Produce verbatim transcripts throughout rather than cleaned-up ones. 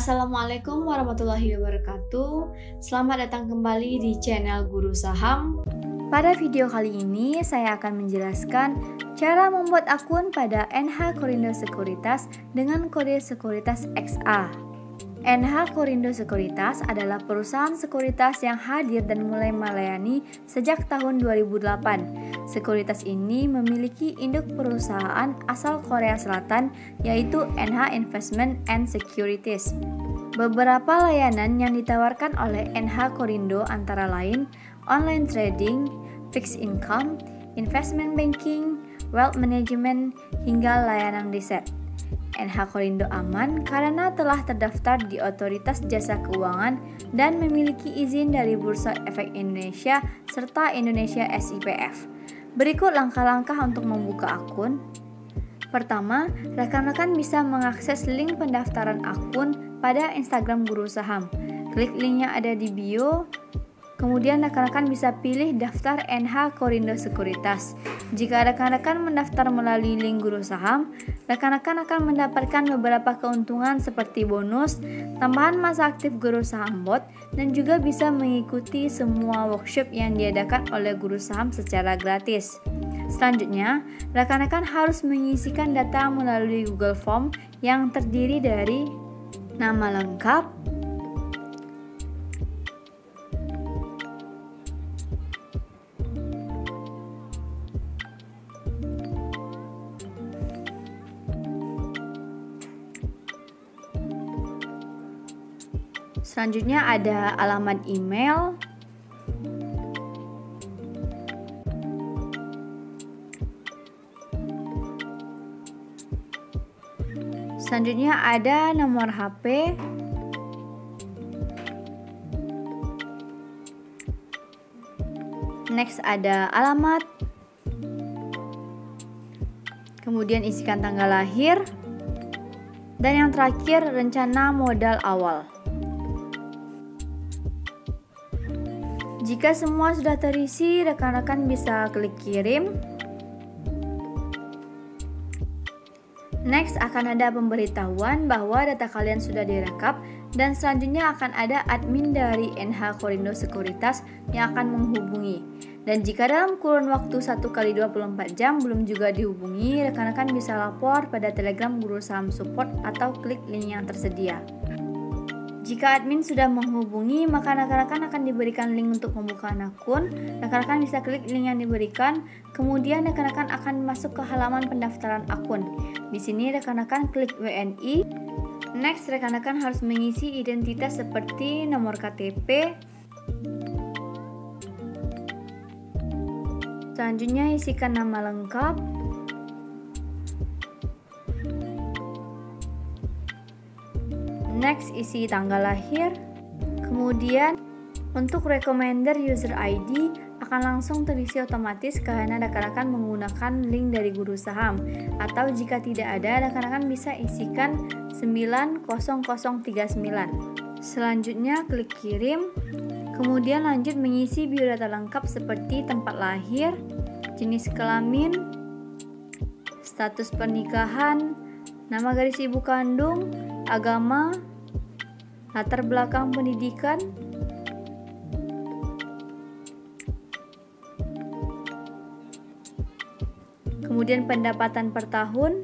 Assalamualaikum warahmatullahi wabarakatuh. Selamat datang kembali di channel Guru Saham. Pada video kali ini saya akan menjelaskan cara membuat akun pada N H Korindo Sekuritas dengan kode sekuritas X A. N H Korindo Sekuritas adalah perusahaan sekuritas yang hadir dan mulai melayani sejak tahun dua ribu delapan. Sekuritas ini memiliki induk perusahaan asal Korea Selatan yaitu N H Investment and Securities. Beberapa layanan yang ditawarkan oleh N H Korindo antara lain online trading, fixed income, investment banking, wealth management, hingga layanan riset. N H Korindo aman karena telah terdaftar di Otoritas Jasa Keuangan dan memiliki izin dari Bursa Efek Indonesia serta Indonesia S I P F. Berikut langkah-langkah untuk membuka akun. Pertama, rekan-rekan bisa mengakses link pendaftaran akun pada Instagram Guru Saham. Klik link yang ada di bio. Kemudian rekan-rekan bisa pilih daftar N H Korindo Sekuritas. Jika rekan-rekan mendaftar melalui link Guru Saham, rekan-rekan akan mendapatkan beberapa keuntungan seperti bonus, tambahan masa aktif Guru Saham Bot, dan juga bisa mengikuti semua workshop yang diadakan oleh Guru Saham secara gratis. Selanjutnya, rekan-rekan harus mengisikan data melalui Google Form yang terdiri dari nama lengkap, selanjutnya ada alamat email, selanjutnya ada nomor H P, next ada alamat, kemudian isikan tanggal lahir, dan yang terakhir rencana modal awal. Jika semua sudah terisi, rekan-rekan bisa klik kirim. Next, akan ada pemberitahuan bahwa data kalian sudah direkap dan selanjutnya akan ada admin dari N H Korindo Sekuritas yang akan menghubungi. Dan jika dalam kurun waktu satu kali dua puluh empat jam belum juga dihubungi, rekan-rekan bisa lapor pada Telegram Guru Saham Support atau klik link yang tersedia. Jika admin sudah menghubungi, maka rekan-rekan akan diberikan link untuk pembukaan akun. Rekan-rekan bisa klik link yang diberikan, kemudian rekan-rekan akan masuk ke halaman pendaftaran akun. Di sini rekan-rekan klik W N I. Next, rekan-rekan harus mengisi identitas seperti nomor K T P. Selanjutnya isikan nama lengkap, next isi tanggal lahir, kemudian untuk recommender user I D akan langsung terisi otomatis karena rekan-rekan menggunakan link dari Guru Saham, atau jika tidak ada rekan-rekan bisa isikan sembilan nol nol tiga sembilan. Selanjutnya klik kirim, kemudian lanjut mengisi biodata lengkap seperti tempat lahir, jenis kelamin, status pernikahan, nama garis ibu kandung, agama, latar belakang pendidikan, kemudian pendapatan per tahun,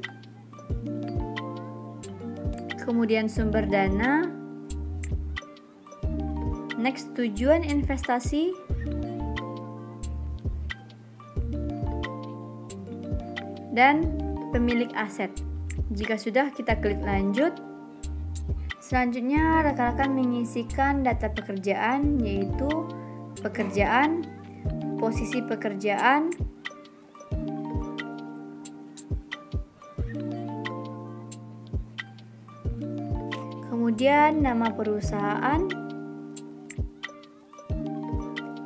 kemudian sumber dana, next tujuan investasi, dan pemilik aset. Jika sudah, kita klik lanjut. Selanjutnya, rekan-rekan mengisikan data pekerjaan, yaitu pekerjaan, posisi pekerjaan, kemudian nama perusahaan,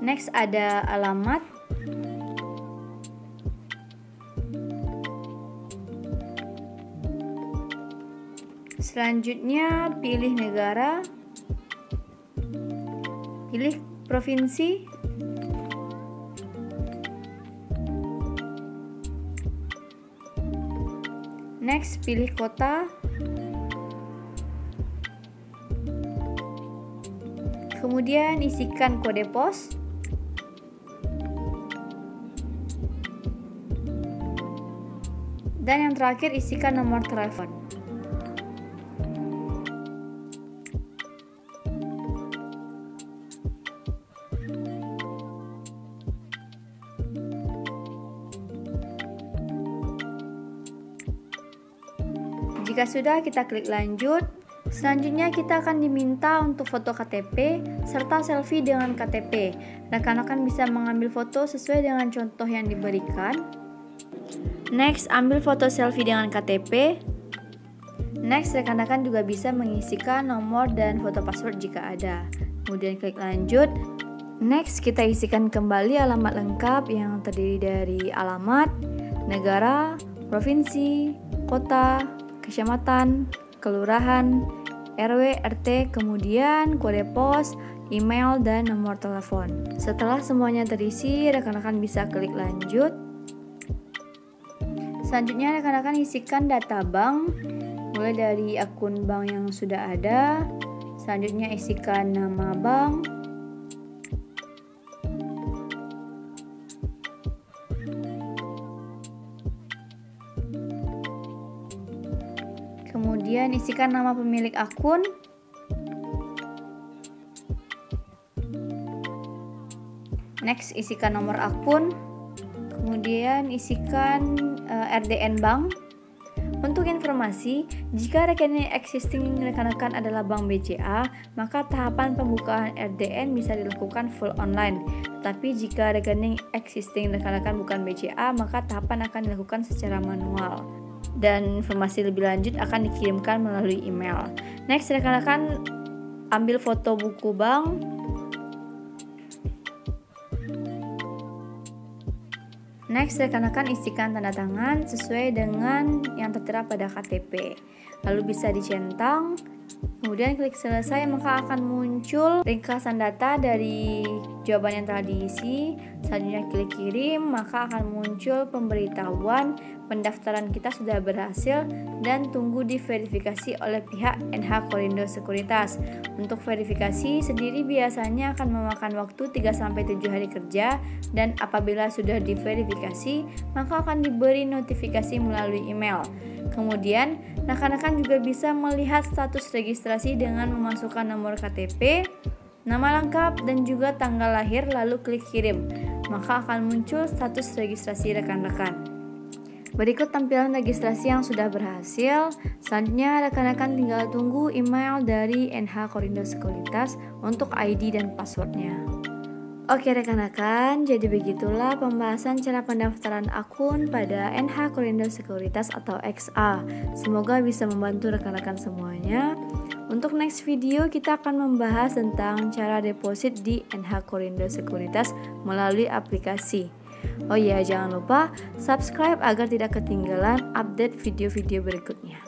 next ada alamat, selanjutnya pilih negara, pilih provinsi, next pilih kota, Kemudian isikan kode pos. Dan yang terakhir isikan nomor telepon. Jika sudah, kita klik lanjut. Selanjutnya kita akan diminta untuk foto K T P serta selfie dengan K T P. Rekan-rekan bisa mengambil foto sesuai dengan contoh yang diberikan. Next, ambil foto selfie dengan K T P. Next, rekan-rekan juga bisa mengisikan nomor dan foto password jika ada. Kemudian klik lanjut. Next, kita isikan kembali alamat lengkap yang terdiri dari alamat, negara, provinsi, kota, kecamatan, kelurahan, R W, R T, kemudian kode pos, email, dan nomor telepon. Setelah semuanya terisi, rekan-rekan bisa klik lanjut. Selanjutnya, rekan-rekan isikan data bank, mulai dari akun bank yang sudah ada. Selanjutnya, isikan nama bank. Kemudian isikan nama pemilik akun. Next, isikan nomor akun. Kemudian isikan uh, R D N bank. Untuk informasi, jika rekening existing rekan-rekan adalah bank B C A, maka tahapan pembukaan R D N bisa dilakukan full online. Tapi jika rekening existing rekan-rekan bukan B C A, maka tahapan akan dilakukan secara manual. Dan informasi lebih lanjut akan dikirimkan melalui email. Next, rekan-rekan ambil foto buku bank. Next, rekan-rekan isikan tanda tangan sesuai dengan yang tertera pada K T P. Lalu bisa dicentang. Kemudian klik selesai, maka akan muncul ringkasan data dari jawaban yang telah diisi. Selanjutnya klik kirim, maka akan muncul pemberitahuan pendaftaran kita sudah berhasil dan tunggu diverifikasi oleh pihak N H Korindo Sekuritas. Untuk verifikasi sendiri biasanya akan memakan waktu tiga sampai tujuh hari kerja, dan apabila sudah diverifikasi maka akan diberi notifikasi melalui email. Kemudian rekan-rekan juga bisa melihat status registrasi dengan memasukkan nomor K T P, nama lengkap, dan juga tanggal lahir, lalu klik kirim. Maka akan muncul status registrasi rekan-rekan. Berikut tampilan registrasi yang sudah berhasil. Selanjutnya rekan-rekan tinggal tunggu email dari N H Korindo Sekuritas untuk I D dan passwordnya. Oke rekan-rekan, jadi begitulah pembahasan cara pendaftaran akun pada N H Korindo Sekuritas atau X A. Semoga bisa membantu rekan-rekan semuanya. Untuk next video kita akan membahas tentang cara deposit di N H Korindo Sekuritas melalui aplikasi. Oh iya, jangan lupa subscribe agar tidak ketinggalan update video-video berikutnya.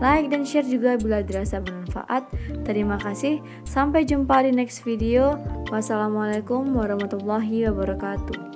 Like dan share juga bila dirasa bermanfaat. Terima kasih, sampai jumpa di next video. Wassalamualaikum warahmatullahi wabarakatuh.